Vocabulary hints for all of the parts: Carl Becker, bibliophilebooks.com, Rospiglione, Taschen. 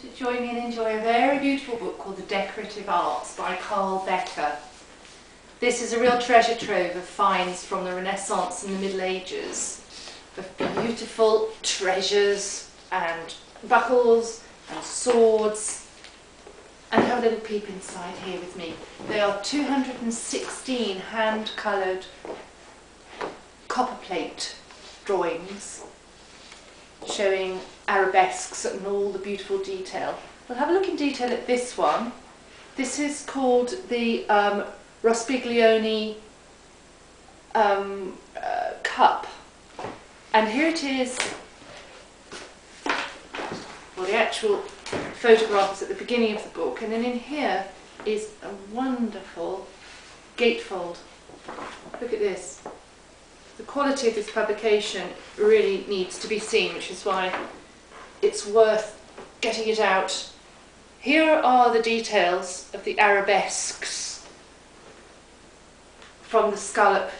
to join me and enjoy a very beautiful book called The Decorative Arts by Carl Becker. This is a real treasure trove of finds from the Renaissance and the Middle Ages, of beautiful treasures and buckles and swords. And have a little peep inside here with me. There are 216 hand-coloured copperplate drawings showing arabesques and all the beautiful detail. We'll have a look in detail at this one. This is called the Rospiglione cup, and here it is. Well, the actual photograph is at the beginning of the book, and then in here is a wonderful gatefold. Look at this. The quality of this publication really needs to be seen, which is why it's worth getting it out. Here are the details of the arabesques from the scallop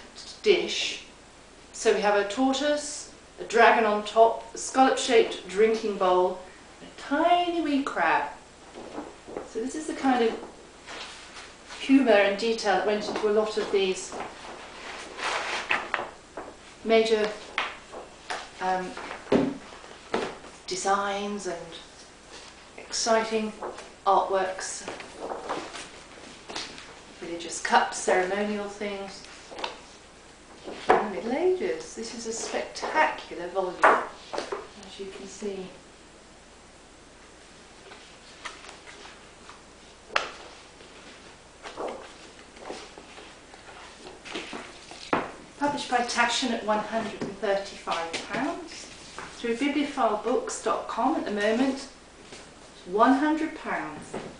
dish. So we have a tortoise, a dragon on top, a scallop-shaped drinking bowl, and a tiny wee crab. So this is the kind of humour and detail that went into a lot of these major designs and exciting artworks, religious cups, ceremonial things, and the Middle Ages. This is a spectacular volume, as you can see. Published by Taschen at £135, through bibliophilebooks.com at the moment, £100.